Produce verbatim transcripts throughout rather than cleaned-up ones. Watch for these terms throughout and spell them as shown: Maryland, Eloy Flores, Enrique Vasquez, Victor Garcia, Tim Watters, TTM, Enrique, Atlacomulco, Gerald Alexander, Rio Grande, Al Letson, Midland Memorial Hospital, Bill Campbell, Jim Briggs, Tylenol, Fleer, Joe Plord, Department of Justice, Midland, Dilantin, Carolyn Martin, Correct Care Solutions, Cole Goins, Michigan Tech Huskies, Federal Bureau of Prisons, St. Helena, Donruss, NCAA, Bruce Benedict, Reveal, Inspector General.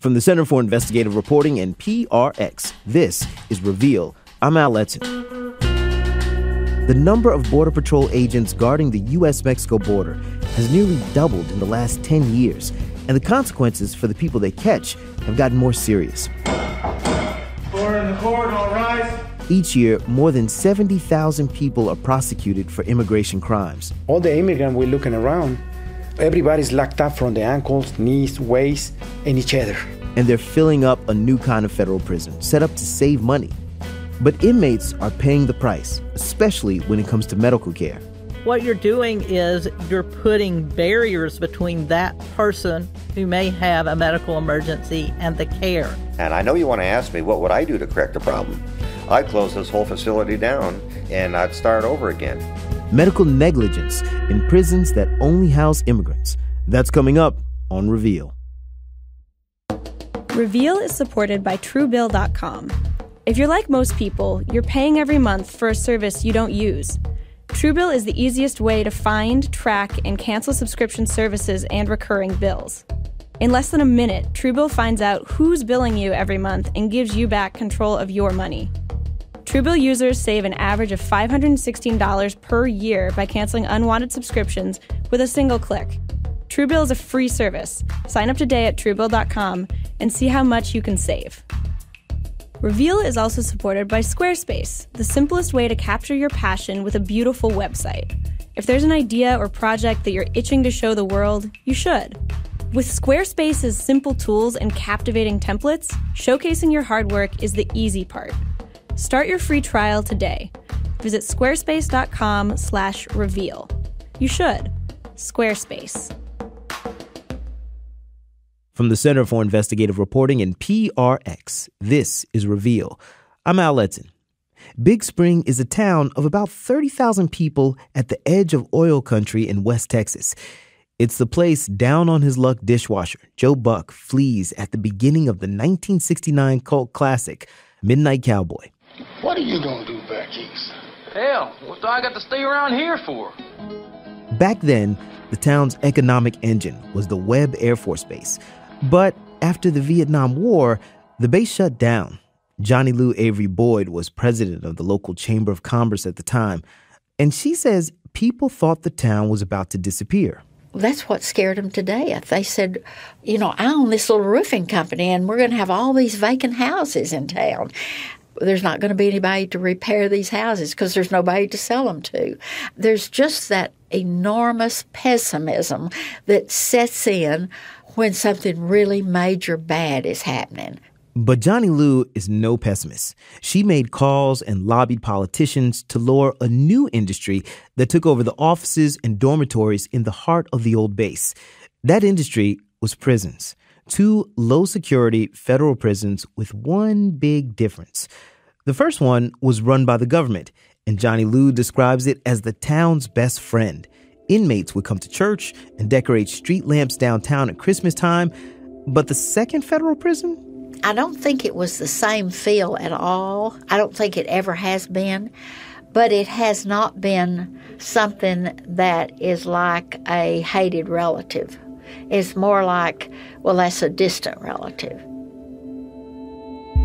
From the Center for Investigative Reporting and P R X, this is Reveal. I'm Al Letson. The number of Border Patrol agents guarding the U S Mexico border has nearly doubled in the last ten years, and the consequences for the people they catch have gotten more serious. Order in the court, all rise. Each year, more than seventy thousand people are prosecuted for immigration crimes. All the immigrants we're looking around, everybody's locked up from the ankles, knees, waist, and each other. And they're filling up a new kind of federal prison, set up to save money. But inmates are paying the price, especially when it comes to medical care. What you're doing is you're putting barriers between that person who may have a medical emergency and the care. And I know you want to ask me, what would I do to correct the problem? I'd close this whole facility down and I'd start over again. Medical negligence in prisons that only house immigrants. That's coming up on Reveal. Reveal is supported by True Bill dot com. If you're like most people, you're paying every month for a service you don't use. TrueBill is the easiest way to find, track, and cancel subscription services and recurring bills. In less than a minute, TrueBill finds out who's billing you every month and gives you back control of your money. TrueBill users save an average of five hundred sixteen dollars per year by canceling unwanted subscriptions with a single click. TrueBill is a free service. Sign up today at True Bill dot com and see how much you can save. Reveal is also supported by Squarespace, the simplest way to capture your passion with a beautiful website. If there's an idea or project that you're itching to show the world, you should. With Squarespace's simple tools and captivating templates, showcasing your hard work is the easy part. Start your free trial today. Visit squarespace dot com slash reveal. You should. Squarespace. From the Center for Investigative Reporting and P R X, this is Reveal. I'm Al Letson. Big Spring is a town of about thirty thousand people at the edge of oil country in West Texas. It's the place down-on-his-luck dishwasher Joe Buck flees at the beginning of the nineteen sixty-nine cult classic, Midnight Cowboy. What are you going to do back east? Hell, what do I got to stay around here for? Back then, the town's economic engine was the Webb Air Force Base. But after the Vietnam War, the base shut down. Johnny Lou Avery Boyd was president of the local Chamber of Commerce at the time, and she says people thought the town was about to disappear. That's what scared them to death. They said, you know, I own this little roofing company, and we're going to have all these vacant houses in town. There's not going to be anybody to repair these houses because there's nobody to sell them to. There's just that enormous pessimism that sets in when something really major bad is happening. But Johnny Lou is no pessimist. She made calls and lobbied politicians to lure a new industry that took over the offices and dormitories in the heart of the old base. That industry was prisons. Two low-security federal prisons with one big difference. The first one was run by the government, and Johnny Lou describes it as the town's best friend. Inmates would come to church and decorate street lamps downtown at Christmas time. But the second federal prison? I don't think it was the same feel at all. I don't think it ever has been. But it has not been something that is like a hated relative. It's more like, well, that's a distant relative.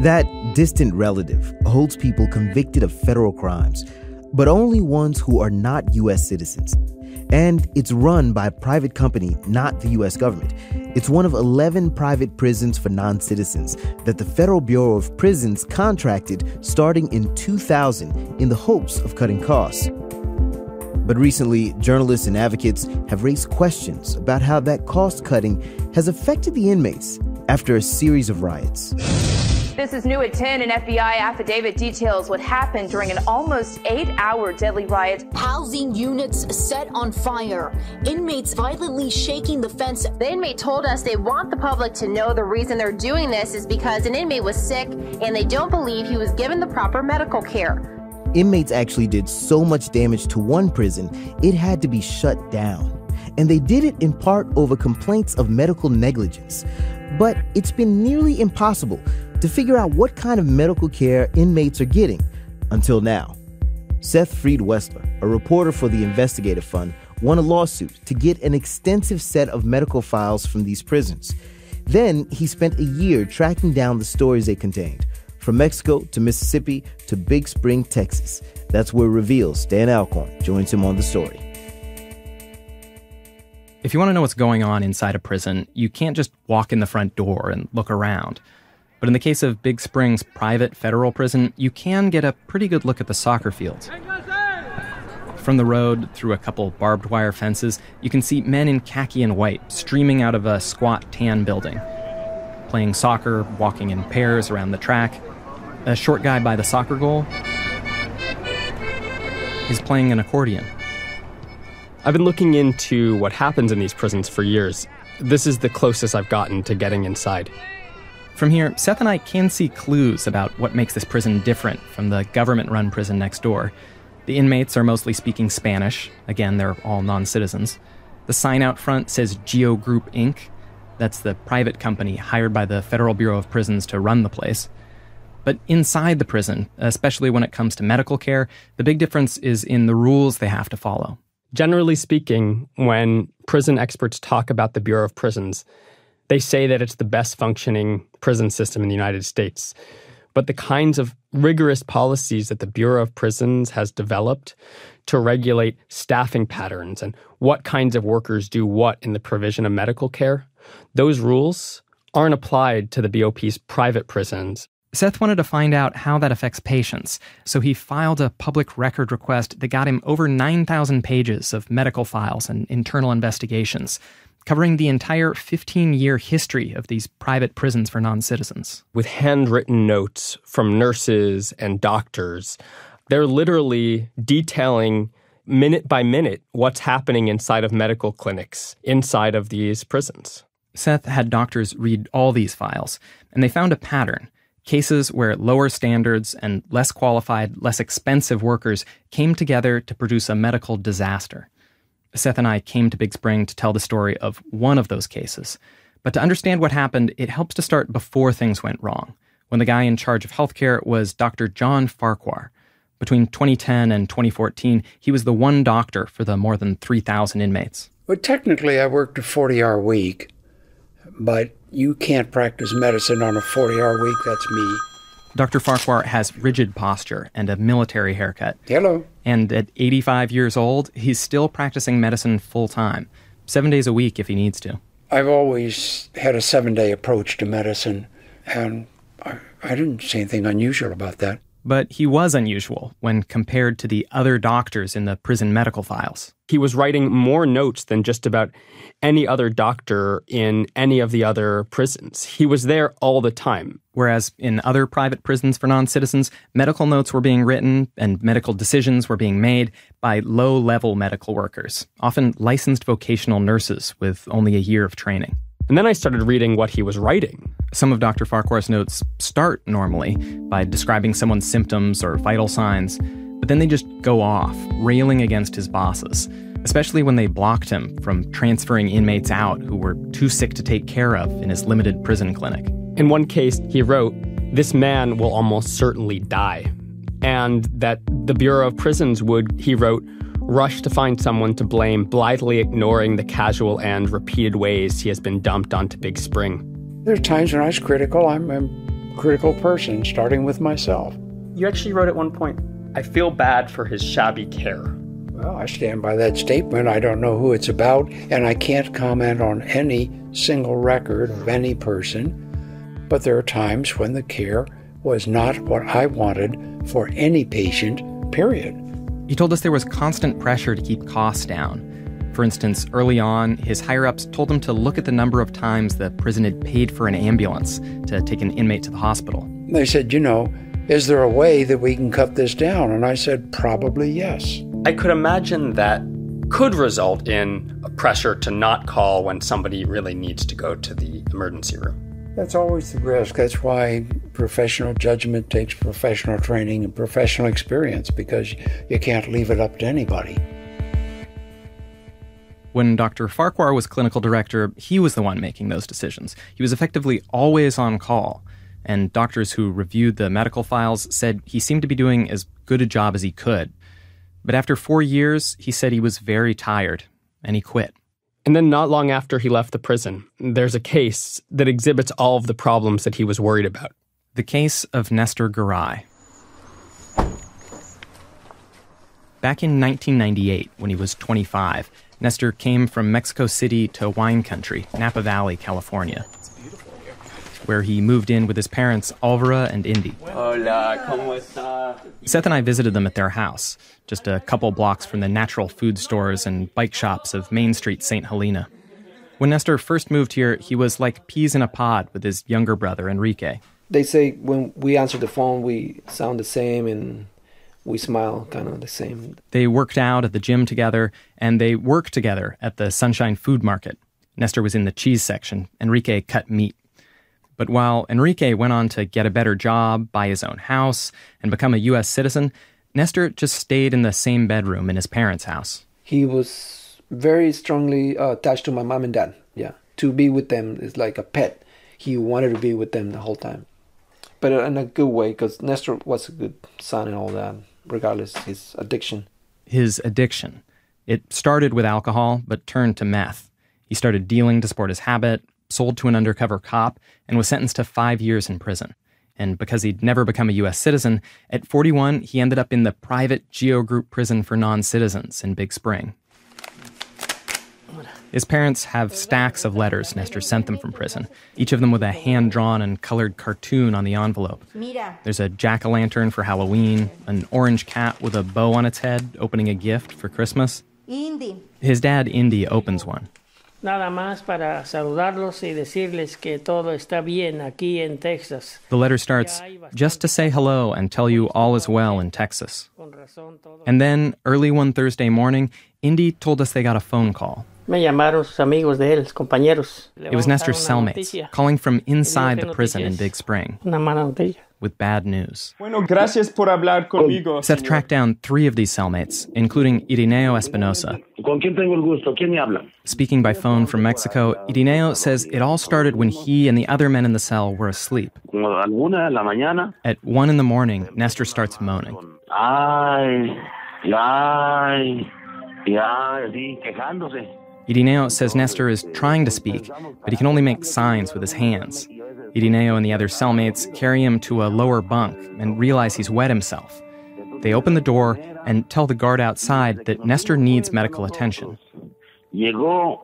That distant relative holds people convicted of federal crimes, but only ones who are not U S citizens. And it's run by a private company, not the U S government. It's one of eleven private prisons for non-citizens that the Federal Bureau of Prisons contracted starting in two thousand in the hopes of cutting costs. But recently, journalists and advocates have raised questions about how that cost-cutting has affected the inmates after a series of riots. This is new at ten. An F B I affidavit details what happened during an almost eight-hour deadly riot. Housing units set on fire. Inmates violently shaking the fence. The inmate told us they want the public to know the reason they're doing this is because an inmate was sick and they don't believe he was given the proper medical care. Inmates actually did so much damage to one prison, it had to be shut down. And they did it in part over complaints of medical negligence. But it's been nearly impossible to figure out what kind of medical care inmates are getting, until now. Seth Freed Wessler, a reporter for the Investigative Fund, won a lawsuit to get an extensive set of medical files from these prisons. Then he spent a year tracking down the stories they contained, from Mexico to Mississippi to Big Spring, Texas. That's where Reveal's Stan Alcorn joins him on the story. If you want to know what's going on inside a prison, you can't just walk in the front door and look around. But in the case of Big Spring's private federal prison, you can get a pretty good look at the soccer fields. From the road, through a couple barbed wire fences, you can see men in khaki and white streaming out of a squat tan building, playing soccer, walking in pairs around the track. A short guy by the soccer goal is playing an accordion. I've been looking into what happens in these prisons for years. This is the closest I've gotten to getting inside. From here, Seth and I can see clues about what makes this prison different from the government-run prison next door. The inmates are mostly speaking Spanish. Again, they're all non-citizens. The sign out front says Geo Group Incorporated. That's the private company hired by the Federal Bureau of Prisons to run the place. But inside the prison, especially when it comes to medical care, the big difference is in the rules they have to follow. Generally speaking, when prison experts talk about the Bureau of Prisons, they say that it's the best functioning prison system in the United States. But the kinds of rigorous policies that the Bureau of Prisons has developed to regulate staffing patterns and what kinds of workers do what in the provision of medical care, those rules aren't applied to the B O P's private prisons. Seth wanted to find out how that affects patients, so he filed a public record request that got him over nine thousand pages of medical files and internal investigations, covering the entire fifteen-year history of these private prisons for non-citizens. With handwritten notes from nurses and doctors, they're literally detailing minute by minute what's happening inside of medical clinics, inside of these prisons. Seth had doctors read all these files, and they found a pattern. Cases where lower standards and less qualified, less expensive workers came together to produce a medical disaster. Seth and I came to Big Spring to tell the story of one of those cases. But to understand what happened, it helps to start before things went wrong, when the guy in charge of healthcare was Doctor John Farquhar. Between twenty ten and twenty fourteen, he was the one doctor for the more than three thousand inmates. Well, technically, I worked a forty-hour week, but you can't practice medicine on a forty-hour week. That's me. Doctor Farquhar has rigid posture and a military haircut. Hello. And at eighty-five years old, he's still practicing medicine full-time, seven days a week if he needs to. I've always had a seven-day approach to medicine, and I, I didn't see anything unusual about that. But he was unusual when compared to the other doctors in the prison medical files. He was writing more notes than just about any other doctor in any of the other prisons. He was there all the time. Whereas in other private prisons for non-citizens, medical notes were being written and medical decisions were being made by low-level medical workers, often licensed vocational nurses with only a year of training. And then I started reading what he was writing. Some of Doctor Farquhar's notes start normally by describing someone's symptoms or vital signs, but then they just go off, railing against his bosses, especially when they blocked him from transferring inmates out who were too sick to take care of in his limited prison clinic. In one case, he wrote, "This man will almost certainly die," and that the Bureau of Prisons would, he wrote, rush to find someone to blame, blithely ignoring the casual and repeated ways he has been dumped onto Big Spring. There are times when I was critical. I'm a critical person, starting with myself. You actually wrote at one point, "I feel bad for his shabby care." Well, I stand by that statement. I don't know who it's about, and I can't comment on any single record of any person. But there are times when the care was not what I wanted for any patient, period. He told us there was constant pressure to keep costs down. For instance, early on, his higher-ups told him to look at the number of times the prison had paid for an ambulance to take an inmate to the hospital. They said, you know, is there a way that we can cut this down? And I said, probably yes. I could imagine that could result in a pressure to not call when somebody really needs to go to the emergency room. That's always the risk. That's why professional judgment takes professional training and professional experience, because you can't leave it up to anybody. When Doctor Farquhar was clinical director, he was the one making those decisions. He was effectively always on call, and doctors who reviewed the medical files said he seemed to be doing as good a job as he could. But after four years, he said he was very tired, and he quit. And then not long after he left the prison, there's a case that exhibits all of the problems that he was worried about. The case of Nestor Garay. Back in nineteen ninety-eight, when he was twenty-five, Nestor came from Mexico City to wine country, Napa Valley, California, where he moved in with his parents, Alvara and Indy. Hola, ¿cómo está? Seth and I visited them at their house, just a couple blocks from the natural food stores and bike shops of Main Street, Saint Helena. When Nestor first moved here, he was like peas in a pod with his younger brother, Enrique. They say when we answer the phone, we sound the same and we smile kind of the same. They worked out at the gym together, and they worked together at the Sunshine Food Market. Nestor was in the cheese section. Enrique cut meat. But while Enrique went on to get a better job, buy his own house, and become a U S citizen, Nestor just stayed in the same bedroom in his parents' house. He was very strongly uh, attached to my mom and dad, yeah. To be with them is like a pet. He wanted to be with them the whole time. But in a good way, because Nestor was a good son and all that, regardless of his addiction. His addiction. It started with alcohol, but turned to meth. He started dealing to support his habit, sold to an undercover cop, and was sentenced to five years in prison. And because he'd never become a U S citizen, at forty-one, he ended up in the private GEO Group prison for non-citizens in Big Spring. His parents have stacks of letters Nestor sent them from prison, each of them with a hand-drawn and colored cartoon on the envelope. There's a jack-o'-lantern for Halloween, an orange cat with a bow on its head opening a gift for Christmas. His dad, Indy, opens one. The letter starts, "Just to say hello and tell you all is well in Texas." And then, early one Thursday morning, Indy told us they got a phone call. It was Nestor's cellmates, calling from inside the prison in Big Spring, with bad news. Seth tracked down three of these cellmates, including Irineo Espinosa. Speaking by phone from Mexico, Irineo says it all started when he and the other men in the cell were asleep. At one in the morning, Nestor starts moaning. Irineo says Nestor is trying to speak, but he can only make signs with his hands. Irineo and the other cellmates carry him to a lower bunk and realize he's wet himself. They open the door and tell the guard outside that Nestor needs medical attention. Irineo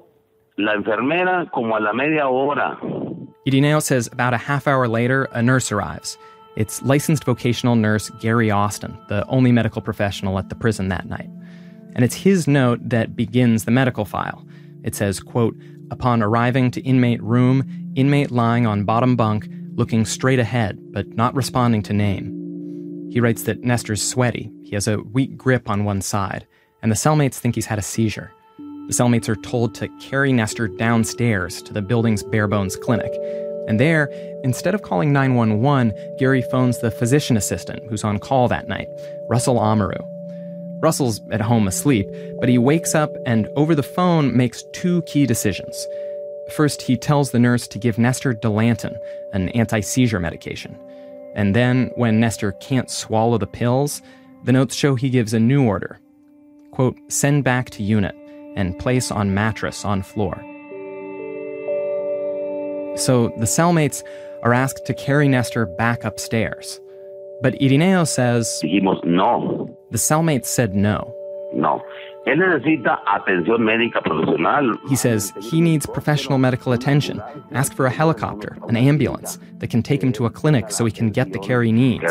says about a half hour later, a nurse arrives. It's licensed vocational nurse Gary Austin, the only medical professional at the prison that night. And it's his note that begins the medical file. It says, quote, "Upon arriving to inmate room, inmate lying on bottom bunk, looking straight ahead, but not responding to name." He writes that Nestor's sweaty. He has a weak grip on one side, and the cellmates think he's had a seizure. The cellmates are told to carry Nestor downstairs to the building's barebones clinic. And there, instead of calling nine one one, Gary phones the physician assistant who's on call that night, Russell Amaru. Russell's at home asleep, but he wakes up and over the phone makes two key decisions. First, he tells the nurse to give Nestor Dilantin, an anti-seizure medication. And then, when Nestor can't swallow the pills, the notes show he gives a new order. Quote, "Send back to unit and place on mattress on floor." So the cellmates are asked to carry Nestor back upstairs. But Irineo says, "No." The cellmate said no. No. He says he needs professional medical attention. Ask for a helicopter, an ambulance, that can take him to a clinic so he can get the care he needs.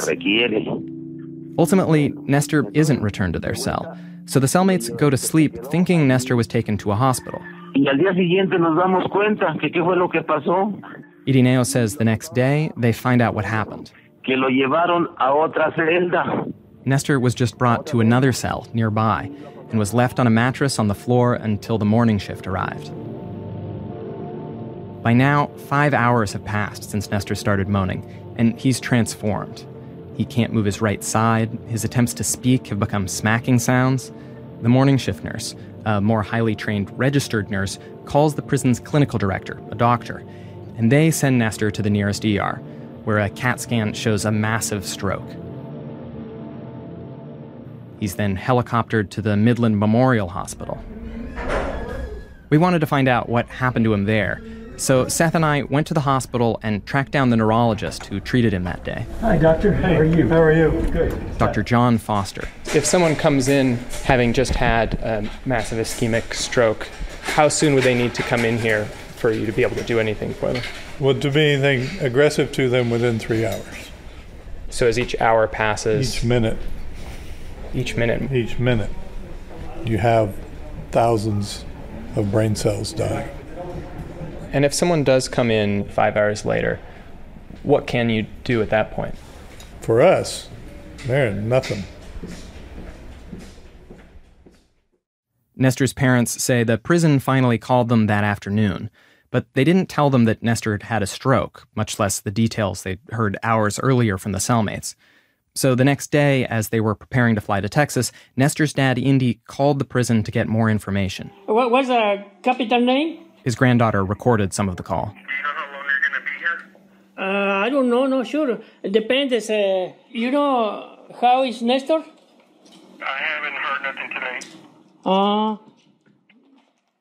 Ultimately, Nestor isn't returned to their cell, so the cellmates go to sleep thinking Nestor was taken to a hospital. Irineo says the next day they find out what happened. Nestor was just brought to another cell nearby and was left on a mattress on the floor until the morning shift arrived. By now, five hours have passed since Nestor started moaning, and he's transformed. He can't move his right side. His attempts to speak have become smacking sounds. The morning shift nurse, a more highly trained registered nurse, calls the prison's clinical director, a doctor, and they send Nestor to the nearest E R, where a CAT scan shows a massive stroke. He's then helicoptered to the Midland Memorial Hospital. We wanted to find out what happened to him there. So Seth and I went to the hospital and tracked down the neurologist who treated him that day. Hi, doctor. Hey. How are you? How are you? Good. Doctor John Foster. If someone comes in having just had a massive ischemic stroke, how soon would they need to come in here for you to be able to do anything for them? Well, to be anything aggressive to them within three hours. So as each hour passes? Each minute. Each minute? Each minute. You have thousands of brain cells dying. And if someone does come in five hours later, what can you do at that point? For us, there's nothing. Nestor's parents say the prison finally called them that afternoon, but they didn't tell them that Nestor had had a stroke, much less the details they'd heard hours earlier from the cellmates. So the next day, as they were preparing to fly to Texas, Nestor's dad, Indy, called the prison to get more information. What was the capital name? His granddaughter recorded some of the call. Do you know how long you're going to be here? Uh, I don't know, not sure. It depends. Uh, you know, how is Nestor? I haven't heard nothing today. Uh.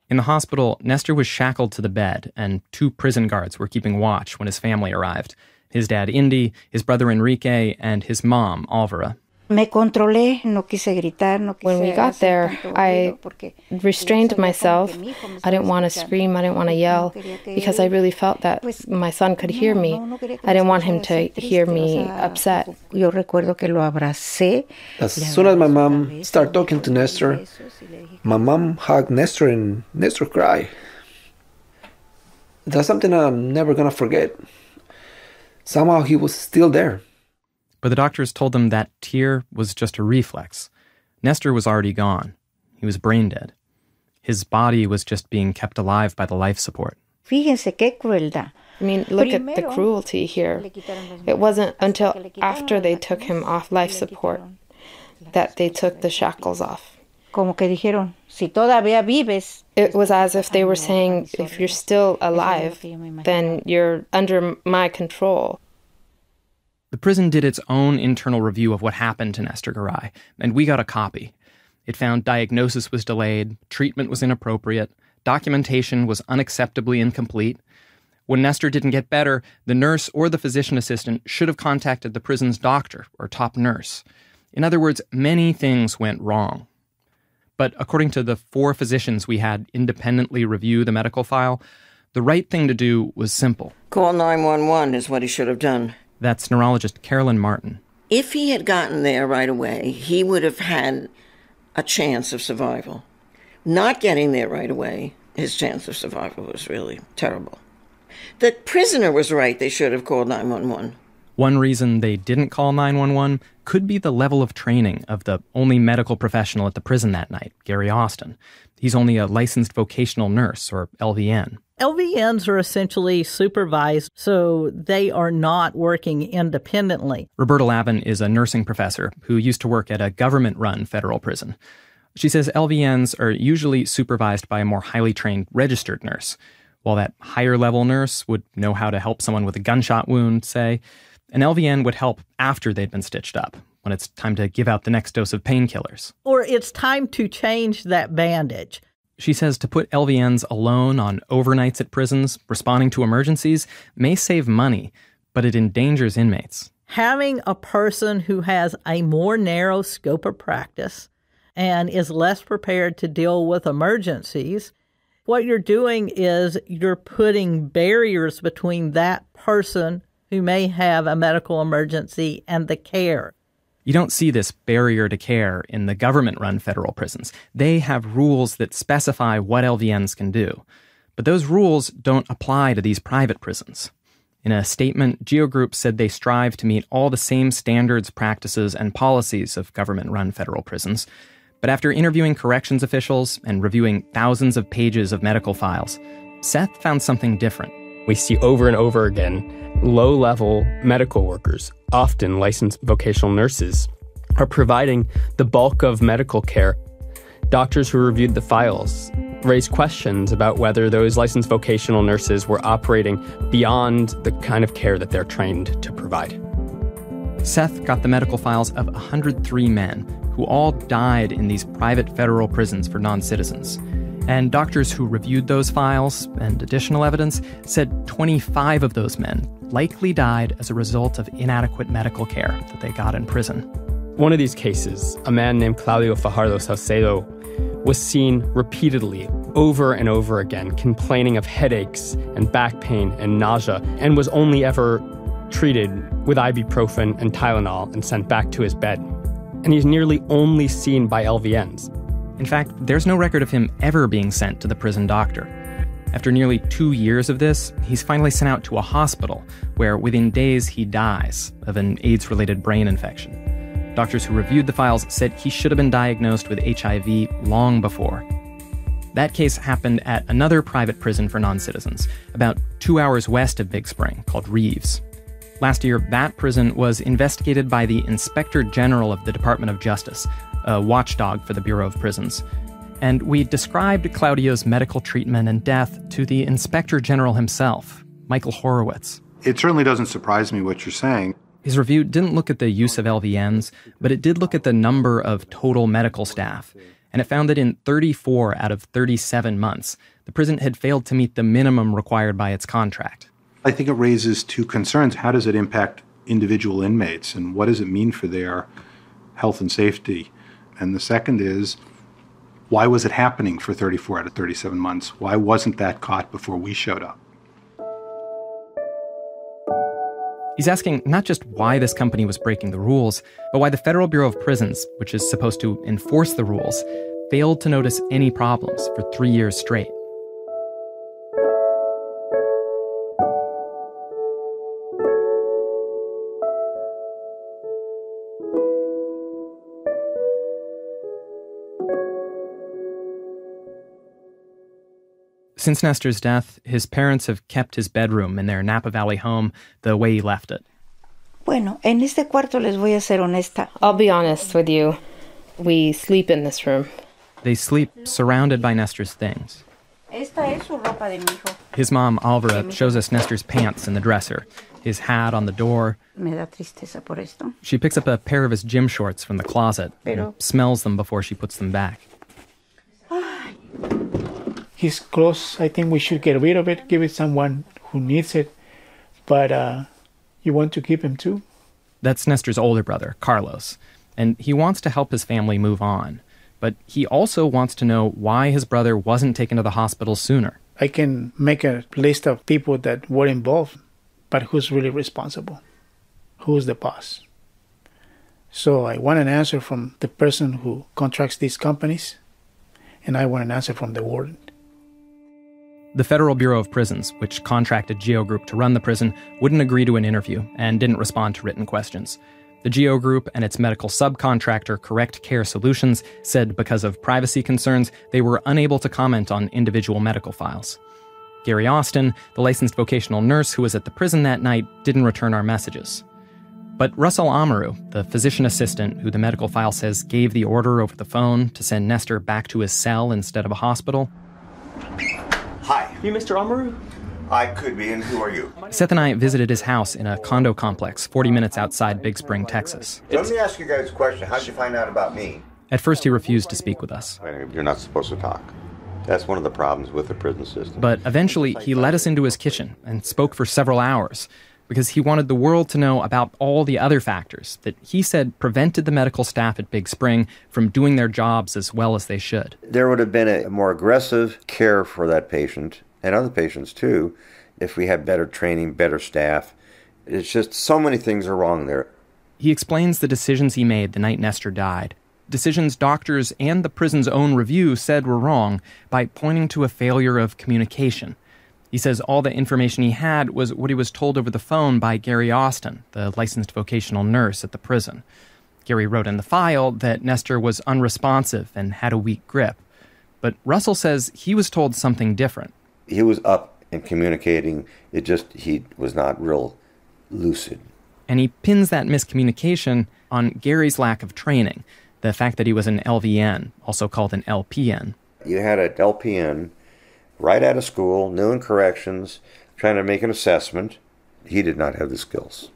In the hospital, Nestor was shackled to the bed, and two prison guards were keeping watch when his family arrived. His dad, Indy, his brother, Enrique, and his mom, Alvara. When we got there, I restrained myself. I didn't want to scream, I didn't want to yell, because I really felt that my son could hear me. I didn't want him to hear me upset. As soon as my mom started talking to Nestor, my mom hugged Nestor and Nestor cried. That's something I'm never going to forget. Somehow he was still there. But the doctors told them that tear was just a reflex. Nestor was already gone. He was brain dead. His body was just being kept alive by the life support. Fíjense qué crueldad. I mean, look at the cruelty here. It wasn't until after they took him off life support that they took the shackles off. It was as if they were saying, if you're still alive, then you're under my control. The prison did its own internal review of what happened to Nestor Garay, and we got a copy. It found diagnosis was delayed, treatment was inappropriate, documentation was unacceptably incomplete. When Nestor didn't get better, the nurse or the physician assistant should have contacted the prison's doctor or top nurse. In other words, many things went wrong. But according to the four physicians we had independently review the medical file, the right thing to do was simple. Call nine one one is what he should have done. That's neurologist Carolyn Martin. If he had gotten there right away, he would have had a chance of survival. Not getting there right away, his chance of survival was really terrible. The prisoner was right, they should have called nine one one. One reason they didn't call nine one one could be the level of training of the only medical professional at the prison that night, Gary Austin. He's only a licensed vocational nurse, or L V N. L V Ns are essentially supervised, so they are not working independently. Roberta Lavin is a nursing professor who used to work at a government-run federal prison. She says L V Ns are usually supervised by a more highly trained registered nurse. While that higher-level nurse would know how to help someone with a gunshot wound, say, an L V N would help after they'd been stitched up, when it's time to give out the next dose of painkillers. Or it's time to change that bandage. She says to put L V Ns alone on overnights at prisons, responding to emergencies, may save money, but it endangers inmates. Having a person who has a more narrow scope of practice and is less prepared to deal with emergencies, what you're doing is you're putting barriers between that person who may have a medical emergency and the care. You don't see this barrier to care in the government-run federal prisons. They have rules that specify what L V Ns can do. But those rules don't apply to these private prisons. In a statement, GEO Group said they strive to meet all the same standards, practices, and policies of government-run federal prisons. But after interviewing corrections officials and reviewing thousands of pages of medical files, Seth found something different. We see over and over again, low-level medical workers, often licensed vocational nurses, are providing the bulk of medical care. Doctors who reviewed the files raised questions about whether those licensed vocational nurses were operating beyond the kind of care that they're trained to provide. Seth got the medical files of one hundred three men who all died in these private federal prisons for non-citizens. And doctors who reviewed those files and additional evidence said twenty-five of those men likely died as a result of inadequate medical care that they got in prison. One of these cases, a man named Claudio Fajardo Saucedo, was seen repeatedly, over and over again, complaining of headaches and back pain and nausea, and was only ever treated with ibuprofen and Tylenol and sent back to his bed. And he's nearly only seen by L V Ns. In fact, there's no record of him ever being sent to the prison doctor. After nearly two years of this, he's finally sent out to a hospital, where within days he dies of an AIDS-related brain infection. Doctors who reviewed the files said he should have been diagnosed with H I V long before. That case happened at another private prison for non-citizens, about two hours west of Big Spring, called Reeves. Last year, that prison was investigated by the Inspector General of the Department of Justice, a watchdog for the Bureau of Prisons. And we described Claudio's medical treatment and death to the Inspector General himself, Michael Horowitz. It certainly doesn't surprise me what you're saying. His review didn't look at the use of L V Ns, but it did look at the number of total medical staff. And it found that in thirty-four out of thirty-seven months, the prison had failed to meet the minimum required by its contract. I think it raises two concerns. How does it impact individual inmates, and what does it mean for their health and safety? And the second is, why was it happening for thirty-four out of thirty-seven months? Why wasn't that caught before we showed up? He's asking not just why this company was breaking the rules, but why the Federal Bureau of Prisons, which is supposed to enforce the rules, failed to notice any problems for three years straight. Since Nestor's death, his parents have kept his bedroom in their Napa Valley home the way he left it. Bueno, en este cuarto les voy a ser honesta. I'll be honest with you. We sleep in this room. They sleep surrounded by Nestor's things. Esta es su ropa de mi hijo. His mom, Alvara, shows us Nestor's pants in the dresser, his hat on the door. Me da tristeza por esto. She picks up a pair of his gym shorts from the closet Pero... and smells them before she puts them back. His clothes, I think we should get rid of it, give it someone who needs it. But uh, you want to keep him too? That's Nestor's older brother, Carlos. And he wants to help his family move on. But he also wants to know why his brother wasn't taken to the hospital sooner. I can make a list of people that were involved, but who's really responsible? Who's the boss? So I want an answer from the person who contracts these companies, and I want an answer from the warden. The Federal Bureau of Prisons, which contracted GEO Group to run the prison, wouldn't agree to an interview and didn't respond to written questions. The GEO Group and its medical subcontractor, Correct Care Solutions, said because of privacy concerns, they were unable to comment on individual medical files. Gary Austin, the licensed vocational nurse who was at the prison that night, didn't return our messages. But Russell Amaru, the physician assistant who the medical file says gave the order over the phone to send Nestor back to his cell instead of a hospital... Hi. You Mister Amaru? I could be, and who are you? Seth and I visited his house in a condo complex forty minutes outside Big Spring, Texas. Let it's... me ask you guys a question. How'd you find out about me? At first, he refused to speak with us. You're not supposed to talk. That's one of the problems with the prison system. But eventually, he led us into his kitchen and spoke for several hours because he wanted the world to know about all the other factors that he said prevented the medical staff at Big Spring from doing their jobs as well as they should. There would have been a more aggressive care for that patient, and other patients too, if we had better training, better staff. It's just so many things are wrong there. He explains the decisions he made the night Nestor died, decisions doctors and the prison's own review said were wrong, by pointing to a failure of communication. He says all the information he had was what he was told over the phone by Gary Austin, the licensed vocational nurse at the prison. Gary wrote in the file that Nestor was unresponsive and had a weak grip. But Russell says he was told something different. He was up and communicating. It just, he was not real lucid. And he pins that miscommunication on Gary's lack of training, the fact that he was an L V N, also called an L P N. You had an L P N right out of school, new in corrections, trying to make an assessment. He did not have the skills.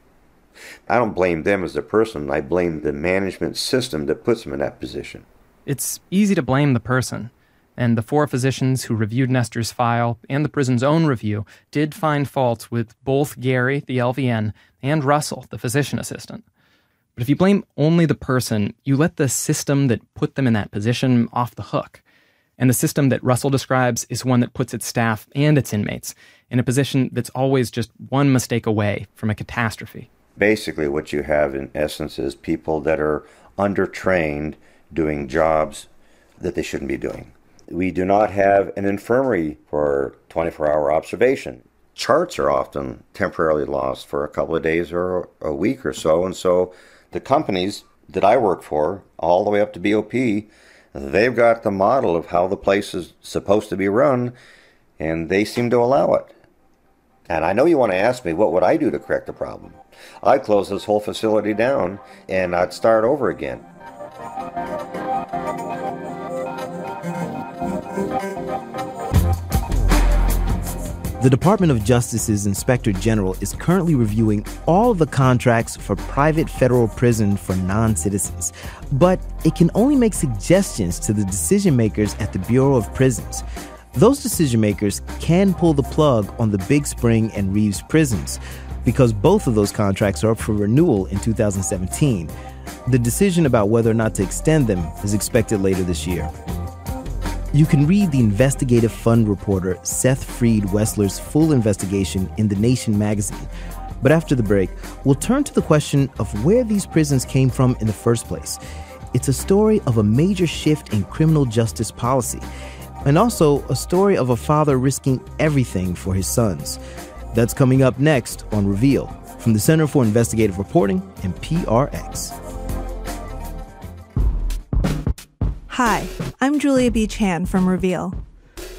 I don't blame them as the person. I blame the management system that puts them in that position. It's easy to blame the person. and the four physicians who reviewed Nestor's file and the prison's own review did find faults with both Gary, the L V N, and Russell, the physician assistant. But if you blame only the person, you let the system that put them in that position off the hook. And the system that Russell describes is one that puts its staff and its inmates in a position that's always just one mistake away from a catastrophe. Basically, what you have in essence is people that are undertrained doing jobs that they shouldn't be doing. We do not have an infirmary for twenty-four hour observation. Charts are often temporarily lost for a couple of days or a week or so, and so the companies that I work for, all the way up to B O P, they've got the model of how the place is supposed to be run, and they seem to allow it. And I know you want to ask me, what would I do to correct the problem? I'd close this whole facility down, and I'd start over again. The Department of Justice's Inspector General is currently reviewing all the contracts for private federal prison for non-citizens, but it can only make suggestions to the decision makers at the Bureau of Prisons. Those decision makers can pull the plug on the Big Spring and Reeves prisons because both of those contracts are up for renewal in two thousand seventeen. The decision about whether or not to extend them is expected later this year. You can read the Investigative Fund reporter Seth Freed Wessler's full investigation in The Nation magazine. But after the break, we'll turn to the question of where these prisons came from in the first place. It's a story of a major shift in criminal justice policy, and also a story of a father risking everything for his sons. That's coming up next on Reveal, from the Center for Investigative Reporting and P R X. Hi, I'm Julia B. Chan from Reveal.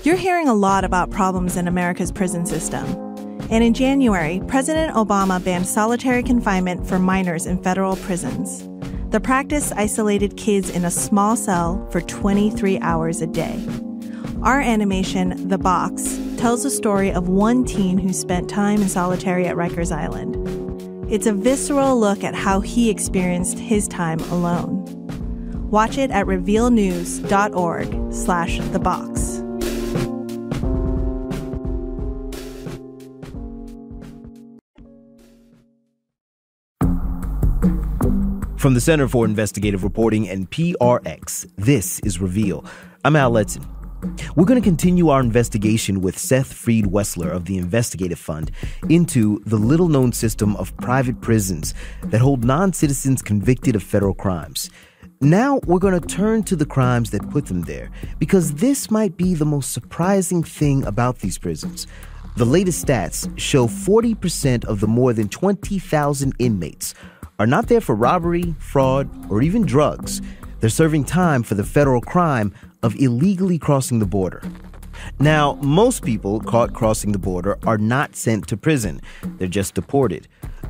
You're hearing a lot about problems in America's prison system. And in January, President Obama banned solitary confinement for minors in federal prisons. The practice isolated kids in a small cell for twenty-three hours a day. Our animation, The Box, tells the story of one teen who spent time in solitary at Rikers Island. It's a visceral look at how he experienced his time alone. Watch it at revealnews.org slash the box. From the Center for Investigative Reporting and P R X, this is Reveal. I'm Al Letson. We're going to continue our investigation with Seth Freed Wessler of the Investigative Fund into the little-known system of private prisons that hold non-citizens convicted of federal crimes. Now we're going to turn to the crimes that put them there, because this might be the most surprising thing about these prisons. The latest stats show forty percent of the more than twenty thousand inmates are not there for robbery, fraud, or even drugs. They're serving time for the federal crime of illegally crossing the border. Now, most people caught crossing the border are not sent to prison. They're just deported.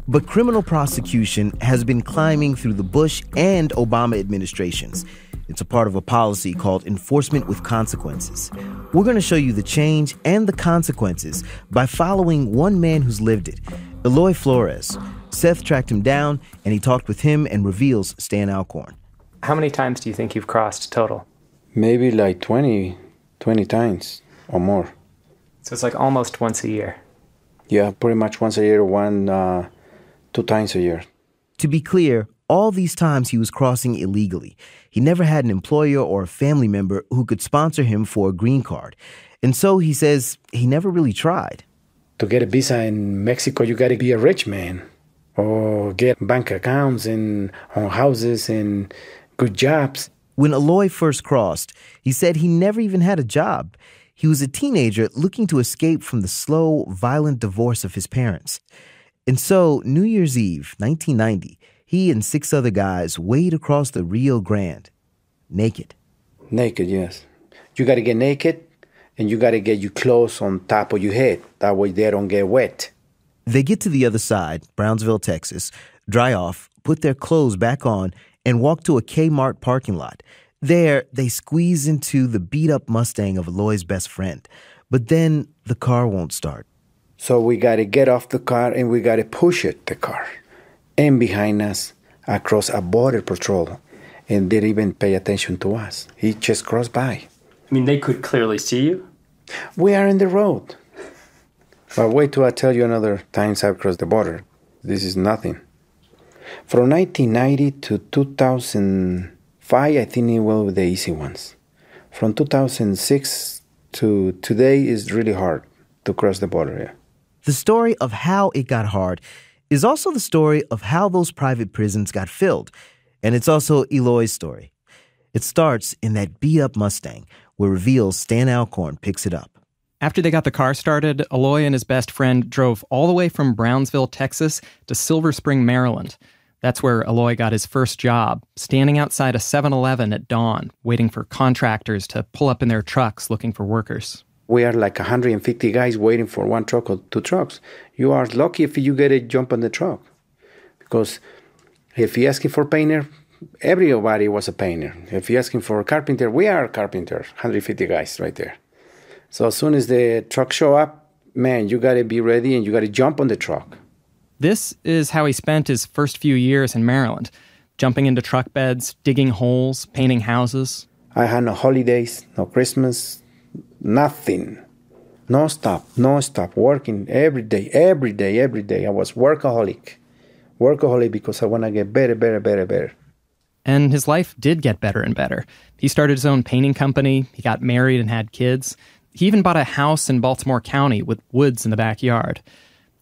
But criminal prosecution has been climbing through the Bush and Obama administrations. It's a part of a policy called enforcement with consequences. We're going to show you the change and the consequences by following one man who's lived it, Eloy Flores. Seth tracked him down, and he talked with him and Reveal's Stan Alcorn. How many times do you think you've crossed total? Maybe like twenty, twenty times or more. So it's like almost once a year. Yeah, pretty much once a year, one... Uh, two times a year. To be clear, all these times he was crossing illegally. He never had an employer or a family member who could sponsor him for a green card. And so he says he never really tried. To get a visa in Mexico, you got to be a rich man or get bank accounts and houses and good jobs. When Eloy first crossed, he said he never even had a job. He was a teenager looking to escape from the slow, violent divorce of his parents. And so, New Year's Eve, nineteen ninety, he and six other guys wade across the Rio Grande, naked. Naked, yes. You got to get naked, and you got to get your clothes on top of your head. That way they don't get wet. They get to the other side, Brownsville, Texas, dry off, put their clothes back on, and walk to a Kmart parking lot. There, they squeeze into the beat-up Mustang of Eloy's best friend. But then the car won't start. So we got to get off the car and we got to push it, the car. And behind us, across a border patrol. And they didn't even pay attention to us. He just crossed by. I mean, they could clearly see you. We are in the road. But wait till I tell you another time I crossed the border. This is nothing. From nineteen ninety to two thousand five, I think it was the easy ones. From two thousand six to today is really hard to cross the border. Yeah. The story of how it got hard is also the story of how those private prisons got filled. And it's also Eloy's story. It starts in that beat-up Mustang where Reveal's Stan Alcorn picks it up. After they got the car started, Eloy and his best friend drove all the way from Brownsville, Texas to Silver Spring, Maryland. That's where Eloy got his first job, standing outside a seven eleven at dawn, waiting for contractors to pull up in their trucks looking for workers. We are like one hundred fifty guys waiting for one truck or two trucks. You are lucky if you get a jump on the truck. Because if you're asking for painter, everybody was a painter. If you're asking for a carpenter, we are carpenters, one hundred fifty guys right there. So as soon as the truck show up, man, you got to be ready and you got to jump on the truck. This is how he spent his first few years in Maryland, jumping into truck beds, digging holes, painting houses. I had no holidays, no Christmas, nothing. No stop, no stop, working every day, every day, every day. I was workaholic, workaholic because I want to get better, better, better, better. And his life did get better and better. He started his own painting company. He got married and had kids. He even bought a house in Baltimore County with woods in the backyard.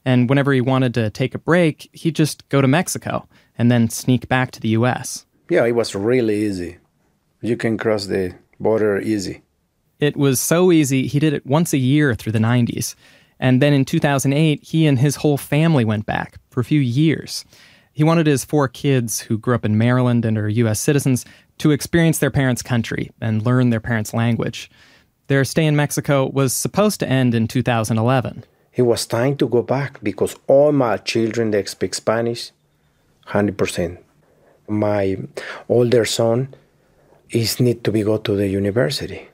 And whenever he wanted to take a break, he'd just go to Mexico and then sneak back to the U S. Yeah, it was really easy. You can cross the border easy. It was so easy, he did it once a year through the nineties. And then in two thousand eight, he and his whole family went back for a few years. He wanted his four kids, who grew up in Maryland and are U S citizens, to experience their parents' country and learn their parents' language. Their stay in Mexico was supposed to end in two thousand eleven. It was time to go back because all my children, they speak Spanish, one hundred percent. My older son is need to be go to the university.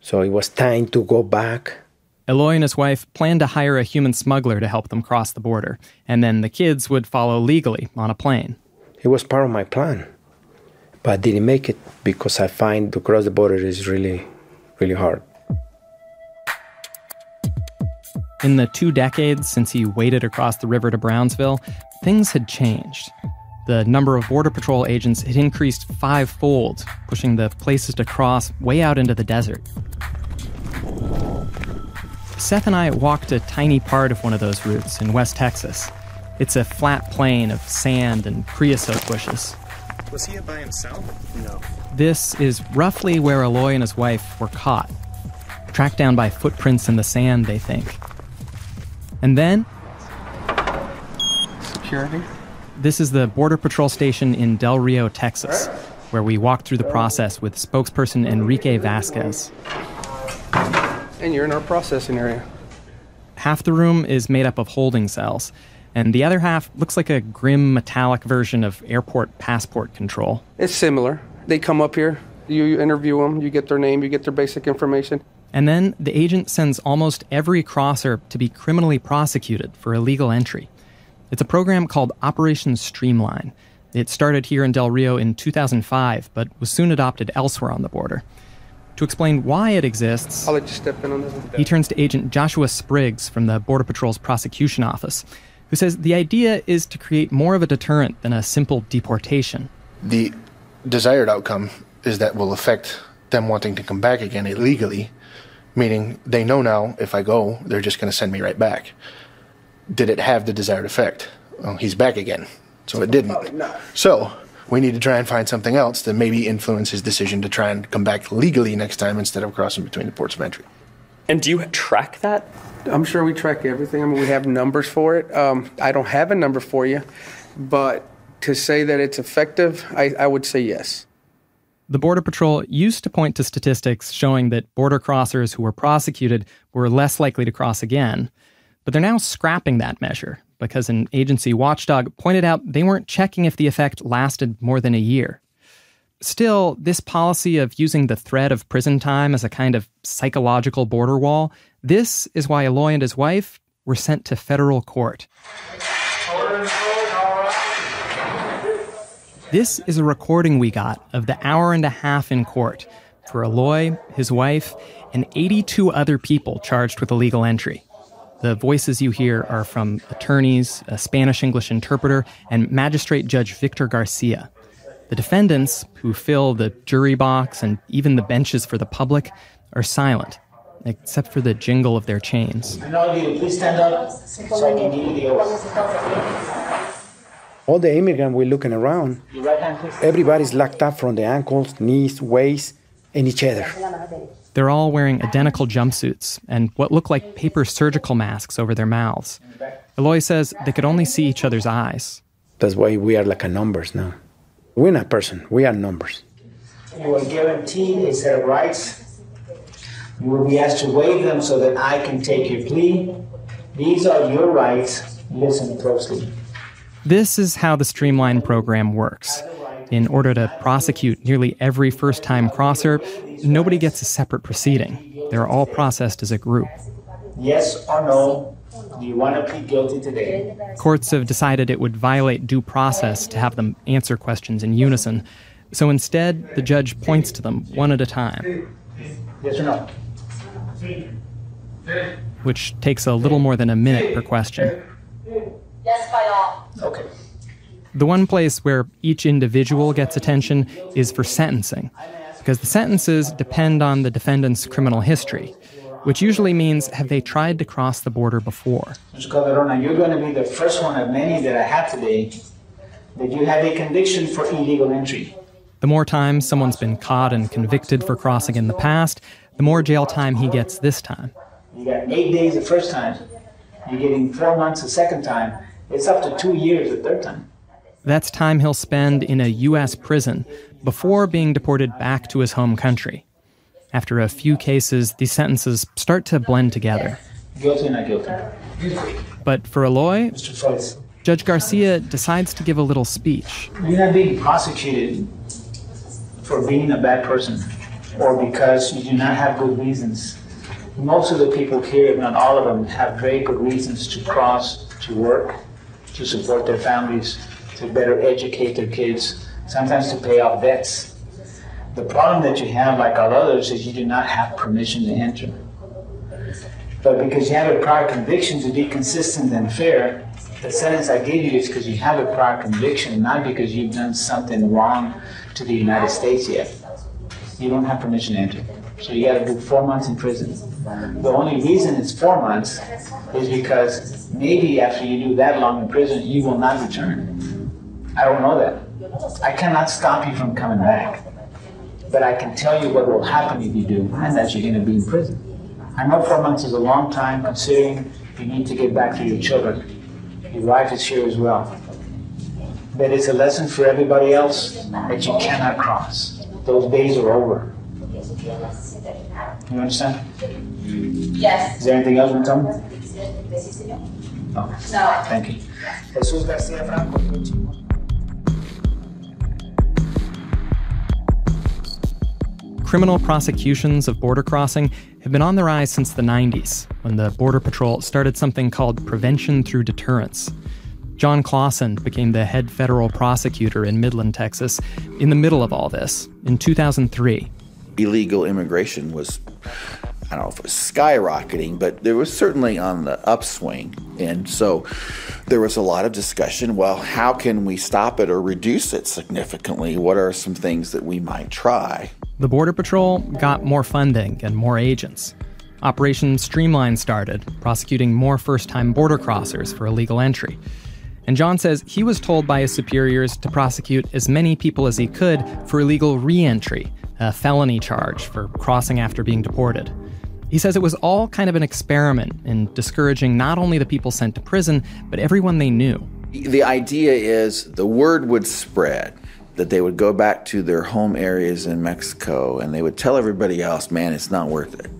So it was time to go back. Eloy and his wife planned to hire a human smuggler to help them cross the border, and then the kids would follow legally on a plane. It was part of my plan, but I didn't make it because I find to cross the border is really... really hard. In the two decades since he waded across the river to Brownsville, things had changed. The number of Border Patrol agents had increased fivefold, pushing the places to cross way out into the desert. Seth and I walked a tiny part of one of those routes in West Texas. It's a flat plain of sand and creosote bushes. Was he by himself? No. This is roughly where Eloy and his wife were caught, tracked down by footprints in the sand, they think. And then... Security? This is the Border Patrol station in Del Rio, Texas, where we walked through the process with spokesperson Enrique Vasquez. And you're in our processing area. Half the room is made up of holding cells, and the other half looks like a grim, metallic version of airport passport control. It's similar. They come up here, you, you interview them, you get their name, you get their basic information. And then the agent sends almost every crosser to be criminally prosecuted for illegal entry. It's a program called Operation Streamline. It started here in Del Rio in two thousand five, but was soon adopted elsewhere on the border. To explain why it exists, I'll let you step in on this. He turns to Agent Joshua Spriggs from the Border Patrol's prosecution office, who says the idea is to create more of a deterrent than a simple deportation. The desired outcome is that will affect them wanting to come back again illegally, meaning they know now if I go, they're just going to send me right back. Did it have the desired effect? Well, he's back again, so it didn't. So we need to try and find something else that maybe influence his decision to try and come back legally next time instead of crossing between the ports of entry. And do you track that? I'm sure we track everything. I mean, we have numbers for it. Um, I don't have a number for you, but... to say that it's effective, I, I would say yes. The Border Patrol used to point to statistics showing that border crossers who were prosecuted were less likely to cross again. But they're now scrapping that measure because an agency watchdog pointed out they weren't checking if the effect lasted more than a year. Still, this policy of using the threat of prison time as a kind of psychological border wall, this is why Eloy and his wife were sent to federal court. This is a recording we got of the hour and a half in court for Eloy, his wife, and eighty-two other people charged with illegal entry. The voices you hear are from attorneys, a Spanish-English interpreter, and Magistrate Judge Victor Garcia. The defendants, who fill the jury box and even the benches for the public, are silent, except for the jingle of their chains. Please stand up so I can give you the oath. All the immigrants were looking around. Everybody's locked up from the ankles, knees, waist, and each other. They're all wearing identical jumpsuits and what look like paper surgical masks over their mouths. Eloy says they could only see each other's eyes. That's why we are like a numbers now. We're not person, we are numbers. You will guarantee a set of rights. You will be asked to waive them so that I can take your plea. These are your rights. Listen closely. This is how the Streamline program works. In order to prosecute nearly every first-time crosser, nobody gets a separate proceeding. They're all processed as a group. Yes or no, do you want to plead guilty today? Courts have decided it would violate due process to have them answer questions in unison. So instead, the judge points to them one at a time. Yes or no? Which takes a little more than a minute per question. Yes, by all. Okay. The one place where each individual gets attention is for sentencing, because the sentences depend on the defendant's criminal history, which usually means have they tried to cross the border before. Miz Calderona, you're going to be the first one of many that I have today that you have a conviction for illegal entry. The more times someone's been caught and convicted for crossing in the past, the more jail time he gets this time. You got eight days the first time, you're getting four months the second time, it's up to two years the third time. That's time he'll spend in a U S prison before being deported back to his home country. After a few cases, these sentences start to blend together. Guilty, not guilty. But for Eloy, Judge Garcia decides to give a little speech. You're not being prosecuted for being a bad person or because you do not have good reasons. Most of the people here, if not all of them, have very good reasons to cross, to work, to support their families, to better educate their kids, sometimes to pay off debts. The problem that you have, like all others, is you do not have permission to enter. But because you have a prior conviction, to be consistent and fair, the sentence I give you is because you have a prior conviction, not because you've done something wrong to the United States yet. You don't have permission to enter. So you got to do four months in prison. The only reason it's four months is because maybe after you do that long in prison, you will not return. I don't know that. I cannot stop you from coming back. But I can tell you what will happen if you do, and that you're going to be in prison. I know four months is a long time, considering you need to get back to your children. Your wife is here as well. But it's a lesson for everybody else that you cannot cross. Those days are over. You understand? Yes. Is there anything else you want to tell me? No. No. Thank you. Jesus Garcia Franco. Criminal prosecutions of border crossing have been on the rise since the nineties, when the Border Patrol started something called Prevention Through Deterrence. John Clausen became the head federal prosecutor in Midland, Texas, in the middle of all this, in two thousand three. Illegal immigration was, I don't know if it was skyrocketing, but there was certainly on the upswing. And so there was a lot of discussion, well, how can we stop it or reduce it significantly? What are some things that we might try? The Border Patrol got more funding and more agents. Operation Streamline started, prosecuting more first-time border crossers for illegal entry. And John says he was told by his superiors to prosecute as many people as he could for illegal re-entry, a felony charge for crossing after being deported. He says it was all kind of an experiment in discouraging not only the people sent to prison, but everyone they knew. The idea is the word would spread, that they would go back to their home areas in Mexico and they would tell everybody else, man, it's not worth it.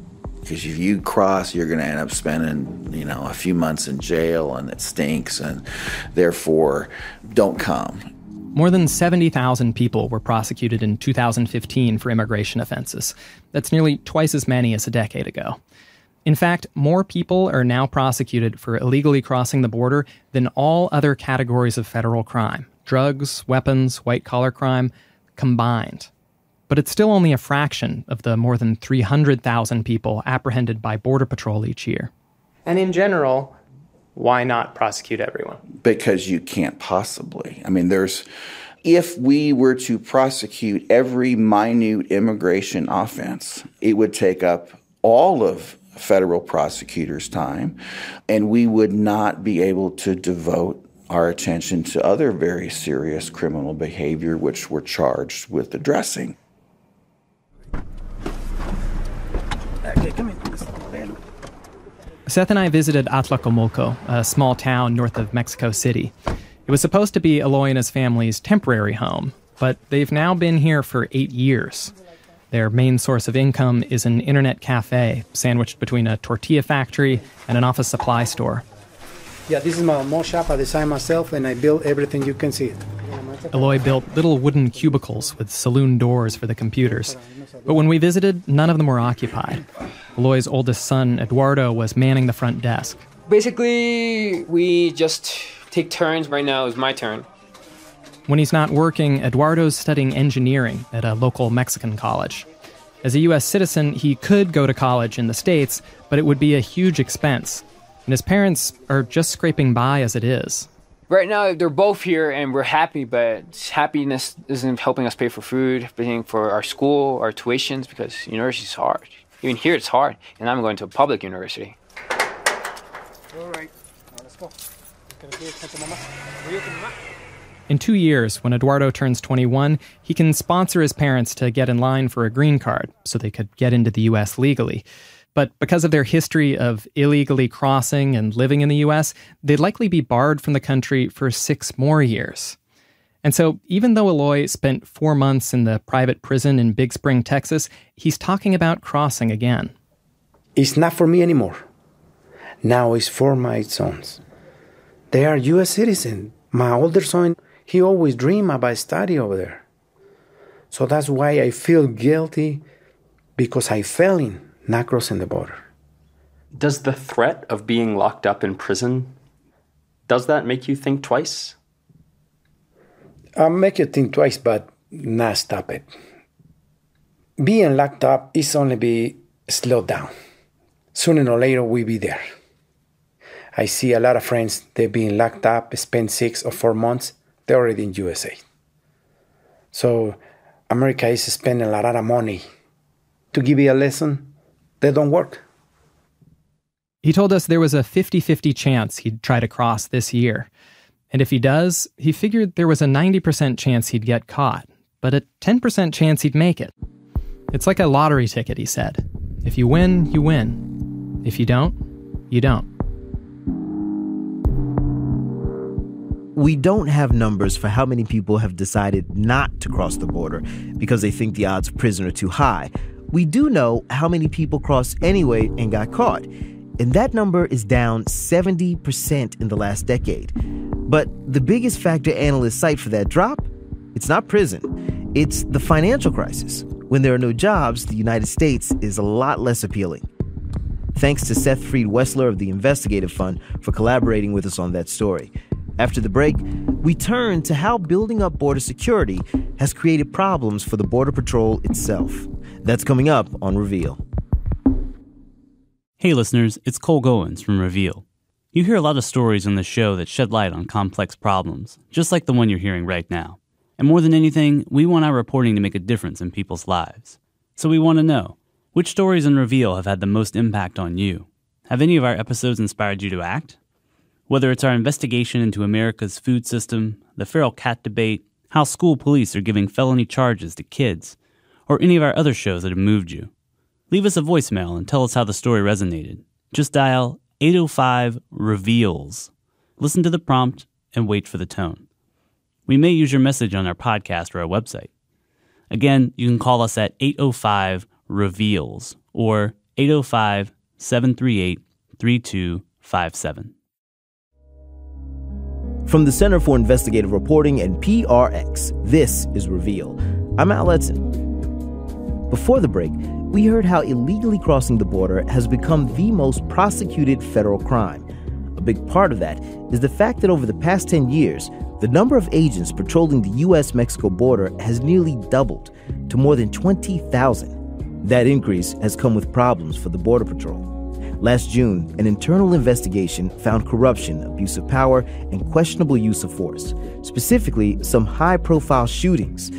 Because if you cross, you're going to end up spending, you know, a few months in jail and it stinks and therefore don't come. More than seventy thousand people were prosecuted in two thousand fifteen for immigration offenses. That's nearly twice as many as a decade ago. In fact, more people are now prosecuted for illegally crossing the border than all other categories of federal crime. Drugs, weapons, white-collar crime, combined. But it's still only a fraction of the more than three hundred thousand people apprehended by Border Patrol each year. And in general, why not prosecute everyone? Because you can't possibly. I mean, there's... If we were to prosecute every minute immigration offense, it would take up all of federal prosecutors' time, and we would not be able to devote our attention to other very serious criminal behavior which we're charged with addressing. Okay, come in. Seth and I visited Atlacomulco, a small town north of Mexico City. It was supposed to be Eloy and his family's temporary home, but they've now been here for eight years. Their main source of income is an internet cafe, sandwiched between a tortilla factory and an office supply store. Yeah, this is my mall shop. I design myself, and I build everything you can see it. Eloy built little wooden cubicles with saloon doors for the computers. But when we visited, none of them were occupied. Eloy's oldest son, Eduardo, was manning the front desk. Basically, we just... take turns. Right now is my turn. When he's not working, Eduardo's studying engineering at a local Mexican college. As a U S citizen, he could go to college in the States, but it would be a huge expense. And his parents are just scraping by as it is. Right now, they're both here and we're happy, but happiness isn't helping us pay for food, paying for our school, our tuitions, because university is hard. Even here, it's hard. And I'm going to a public university. All right, now let's go. In two years, when Eduardo turns twenty-one, he can sponsor his parents to get in line for a green card so they could get into the U S legally. But because of their history of illegally crossing and living in the U S, they'd likely be barred from the country for six more years. And so even though Eloy spent four months in the private prison in Big Spring, Texas, he's talking about crossing again. It's not for me anymore. Now it's for my sons. They are U S citizens. My older son, he always dreamed about study over there. So that's why I feel guilty, because I fell in not crossing the border. Does the threat of being locked up in prison, does that make you think twice? I make you think twice, but not stop it. Being locked up is only be slowed down. Sooner or later, we'll be there. I see a lot of friends, they've been locked up, spent six or four months, they're already in U S A. So America is spending a lot of money. To give you a lesson, they don't work. He told us there was a fifty-fifty chance he'd try to cross this year. And if he does, he figured there was a ninety percent chance he'd get caught, but a ten percent chance he'd make it. It's like a lottery ticket, he said. If you win, you win. If you don't, you don't. We don't have numbers for how many people have decided not to cross the border because they think the odds of prison are too high. We do know how many people crossed anyway and got caught. And that number is down seventy percent in the last decade. But the biggest factor analysts cite for that drop, it's not prison. It's the financial crisis. When there are no jobs, the United States is a lot less appealing. Thanks to Seth Freed Wessler of the Investigative Fund for collaborating with us on that story. After the break, we turn to how building up border security has created problems for the Border Patrol itself. That's coming up on Reveal. Hey listeners, it's Cole Goins from Reveal. You hear a lot of stories on the show that shed light on complex problems, just like the one you're hearing right now. And more than anything, we want our reporting to make a difference in people's lives. So we want to know, which stories in Reveal have had the most impact on you? Have any of our episodes inspired you to act? Whether it's our investigation into America's food system, the feral cat debate, how school police are giving felony charges to kids, or any of our other shows that have moved you. Leave us a voicemail and tell us how the story resonated. Just dial eight oh five REVEALS. Listen to the prompt and wait for the tone. We may use your message on our podcast or our website. Again, you can call us at eight oh five REVEALS or eight oh five, seven three eight, three two five seven. From the Center for Investigative Reporting and P R X, this is Reveal. I'm Al Letson. Before the break, we heard how illegally crossing the border has become the most prosecuted federal crime. A big part of that is the fact that over the past ten years, the number of agents patrolling the U S Mexico border has nearly doubled to more than twenty thousand. That increase has come with problems for the Border Patrol. Last June, an internal investigation found corruption, abuse of power, and questionable use of force, specifically some high-profile shootings.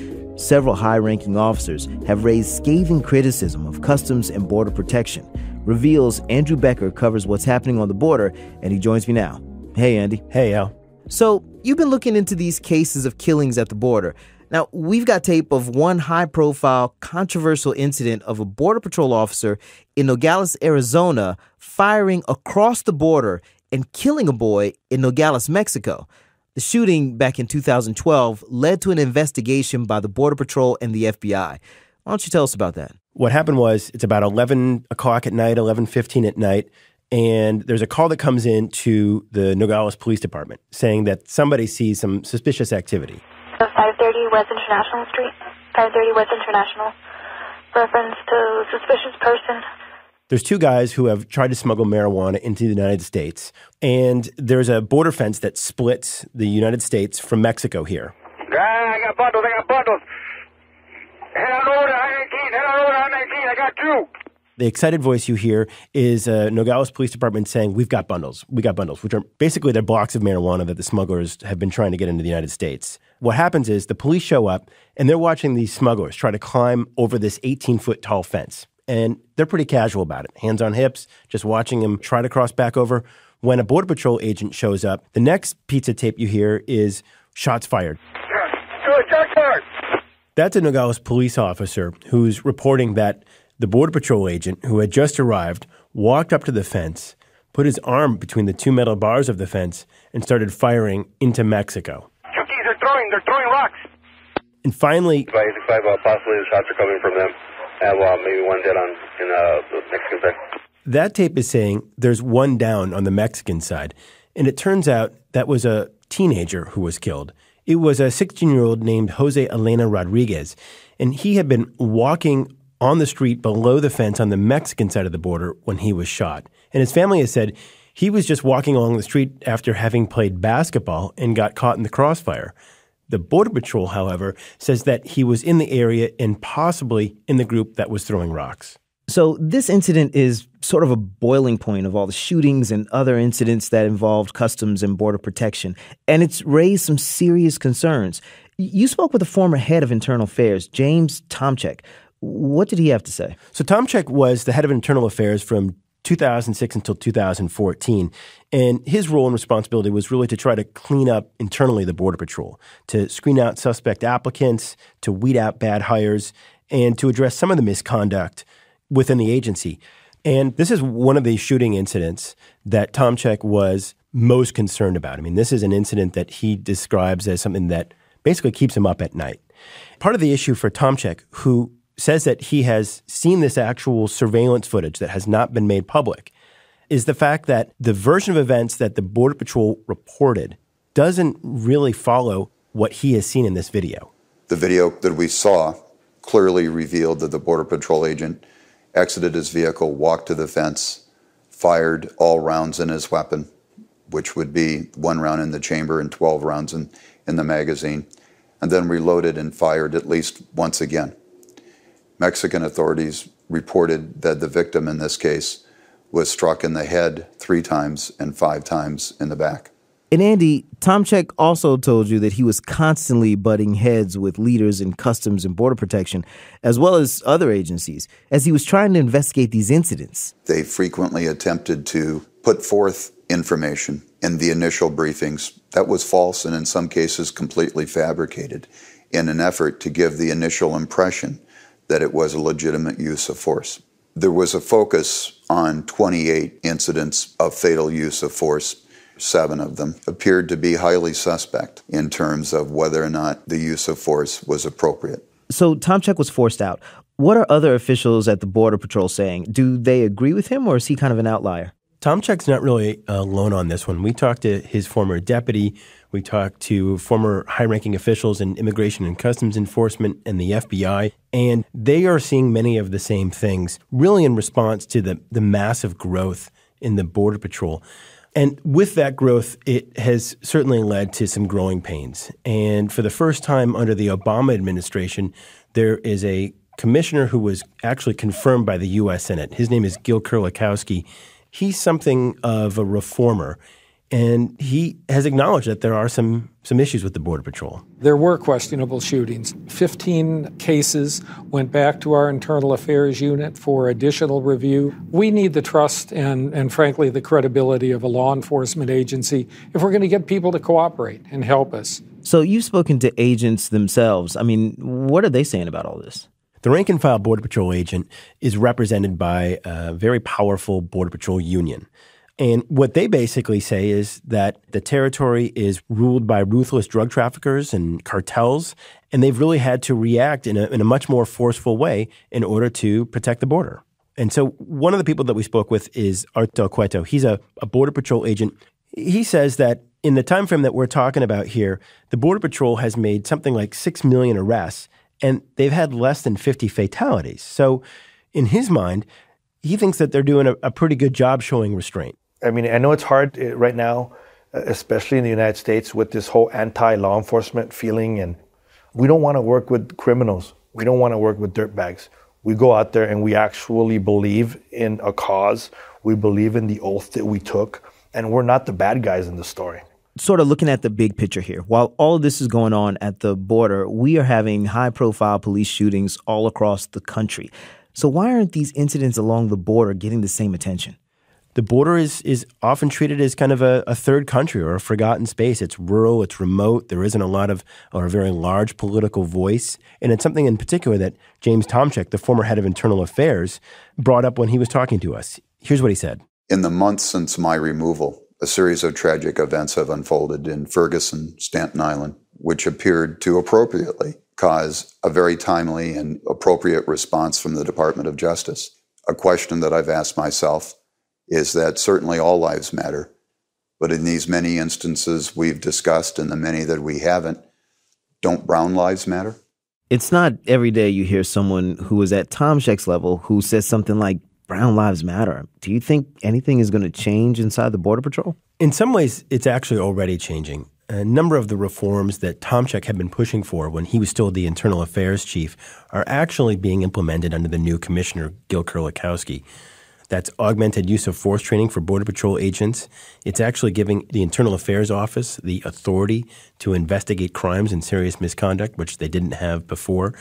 Several high-ranking officers have raised scathing criticism of Customs and Border Protection. Reveal's Andrew Becker covers what's happening on the border, and he joins me now. Hey, Andy. Hey, Al. So, you've been looking into these cases of killings at the border. Now, we've got tape of one high-profile, controversial incident of a Border Patrol officer in Nogales, Arizona, firing across the border and killing a boy in Nogales, Mexico. The shooting back in two thousand twelve led to an investigation by the Border Patrol and the F B I. Why don't you tell us about that? What happened was, it's about eleven o'clock at night, eleven fifteen at night, and there's a call that comes in to the Nogales Police Department saying that somebody sees some suspicious activity. five thirty West International Street, five thirty West International, reference to suspicious person. There's two guys who have tried to smuggle marijuana into the United States, and there's a border fence that splits the United States from Mexico here. I got bundles, I got bundles. I got two. The excited voice you hear is uh, Nogales Police Department saying, we've got bundles, we got bundles, which are basically their blocks of marijuana that the smugglers have been trying to get into the United States. What happens is the police show up, and they're watching these smugglers try to climb over this eighteen-foot tall fence. And they're pretty casual about it, hands on hips, just watching them try to cross back over. When a Border Patrol agent shows up, the next pizza tape you hear is shots fired. Good, shots fired. That's a Nogales police officer who's reporting that the Border Patrol agent, who had just arrived, walked up to the fence, put his arm between the two metal bars of the fence, and started firing into Mexico. Chuckies are throwing, they're throwing rocks. And finally, five, five, uh, possibly the shots are coming from them. Uh, well, maybe one dead on in, uh, the Mexican side. That tape is saying there's one down on the Mexican side. And it turns out that was a teenager who was killed. It was a sixteen-year-old named Jose Elena Rodriguez, and he had been walking on the street below the fence on the Mexican side of the border when he was shot. And his family has said he was just walking along the street after having played basketball and got caught in the crossfire. The Border Patrol, however, says that he was in the area and possibly in the group that was throwing rocks. So this incident is sort of a boiling point of all the shootings and other incidents that involved Customs and Border Protection, and it's raised some serious concerns. You spoke with the former head of Internal Affairs, James Tomcheck. What did he have to say? So Tomcheck was the head of Internal Affairs from two thousand six until two thousand fourteen, and his role and responsibility was really to try to clean up internally the Border Patrol, to screen out suspect applicants, to weed out bad hires, and to address some of the misconduct within the agency. And this is one of the shooting incidents that Tomcheck was most concerned about. I mean, this is an incident that he describes as something that basically keeps him up at night. Part of the issue for Tomcheck, who says that he has seen this actual surveillance footage that has not been made public, is the fact that the version of events that the Border Patrol reported doesn't really follow what he has seen in this video. The video that we saw clearly revealed that the Border Patrol agent exited his vehicle, walked to the fence, fired all rounds in his weapon, which would be one round in the chamber and twelve rounds in, in the magazine, and then reloaded and fired at least once again. Mexican authorities reported that the victim in this case was struck in the head three times and five times in the back. And Andy, Tomcheck also told you that he was constantly butting heads with leaders in Customs and Border Protection, as well as other agencies, as he was trying to investigate these incidents. They frequently attempted to put forth information in the initial briefings that was false and in some cases completely fabricated in an effort to give the initial impression that it was a legitimate use of force. There was a focus on twenty-eight incidents of fatal use of force. Seven of them appeared to be highly suspect in terms of whether or not the use of force was appropriate. So Tomcheck was forced out. What are other officials at the Border Patrol saying? Do they agree with him, or is he kind of an outlier? Tomcheck's not really alone on this one. We talked to his former deputy. We talked to former high-ranking officials in Immigration and Customs Enforcement and the F B I, and they are seeing many of the same things, really in response to the, the massive growth in the Border Patrol. And with that growth, it has certainly led to some growing pains. And for the first time under the Obama administration, there is a commissioner who was actually confirmed by the U S Senate. His name is Gil Kerlikowske. He's something of a reformer, and he has acknowledged that there are some, some issues with the Border Patrol. There were questionable shootings. Fifteen cases went back to our Internal Affairs Unit for additional review. We need the trust and, and frankly, the credibility of a law enforcement agency if we're going to get people to cooperate and help us. So you've spoken to agents themselves. I mean, what are they saying about all this? The rank-and-file Border Patrol agent is represented by a very powerful Border Patrol union. And what they basically say is that the territory is ruled by ruthless drug traffickers and cartels, and they've really had to react in a, in a much more forceful way in order to protect the border. And so one of the people that we spoke with is Arto Cueto. He's a, a Border Patrol agent. He says that in the time frame that we're talking about here, the Border Patrol has made something like six million arrests, and they've had less than fifty fatalities. So in his mind, he thinks that they're doing a, a pretty good job showing restraint. I mean, I know it's hard right now, especially in the United States, with this whole anti-law enforcement feeling. And we don't want to work with criminals. We don't want to work with dirtbags. We go out there and we actually believe in a cause. We believe in the oath that we took. And we're not the bad guys in the story. Sort of looking at the big picture here, while all of this is going on at the border, we are having high-profile police shootings all across the country. So why aren't these incidents along the border getting the same attention? The border is is often treated as kind of a, a third country or a forgotten space. It's rural, it's remote, there isn't a lot of or a very large political voice. And it's something in particular that James Tomcheck, the former head of Internal Affairs, brought up when he was talking to us. Here's what he said. In the months since my removal, a series of tragic events have unfolded in Ferguson, Staten Island, which appeared to appropriately cause a very timely and appropriate response from the Department of Justice. A question that I've asked myself is that certainly all lives matter, but in these many instances we've discussed and the many that we haven't, don't brown lives matter? It's not every day you hear someone who is at Tomcheck's level who says something like, brown lives matter. Do you think anything is going to change inside the Border Patrol? In some ways, it's actually already changing. A number of the reforms that Tomcheck had been pushing for when he was still the Internal Affairs Chief are actually being implemented under the new Commissioner, Gil Kerlikowske. That's augmented use of force training for Border Patrol agents. It's actually giving the Internal Affairs Office the authority to investigate crimes and serious misconduct, which they didn't have before.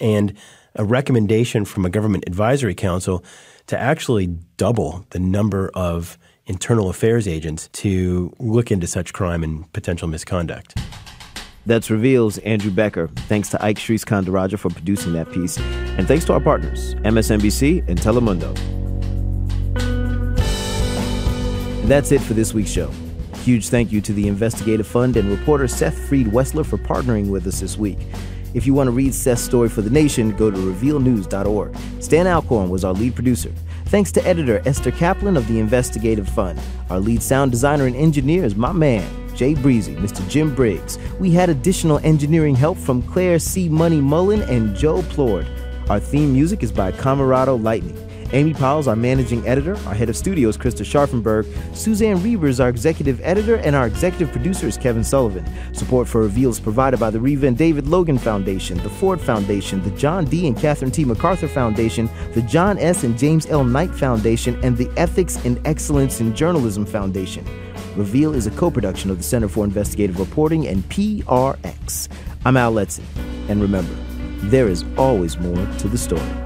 And a recommendation from a government advisory council to actually double the number of internal affairs agents to look into such crime and potential misconduct. That's Reveal's Andrew Becker. Thanks to Ike Shriskandaraja for producing that piece. And thanks to our partners, M S N B C and Telemundo. And that's it for this week's show. Huge thank you to the Investigative Fund and reporter Seth Freed Wessler for partnering with us this week. If you want to read Seth's story for The Nation, go to reveal news dot org. Stan Alcorn was our lead producer. Thanks to editor Esther Kaplan of the Investigative Fund. Our lead sound designer and engineer is my man, Jay Breezy, Mister Jim Briggs. We had additional engineering help from Claire C. Money Mullen and Joe Plord. Our theme music is by Camerado Lightning. Amy Powell's our managing editor. Our head of studio is Krista Scharfenberg. Suzanne Reber is our executive editor, and our executive producer is Kevin Sullivan. Support for Reveal is provided by the Reva and David Logan Foundation, the Ford Foundation, the John D. and Catherine T. MacArthur Foundation, the John S. and James L. Knight Foundation, and the Ethics and Excellence in Journalism Foundation. Reveal is a co-production of the Center for Investigative Reporting and P R X. I'm Al Letson, and remember, there is always more to the story.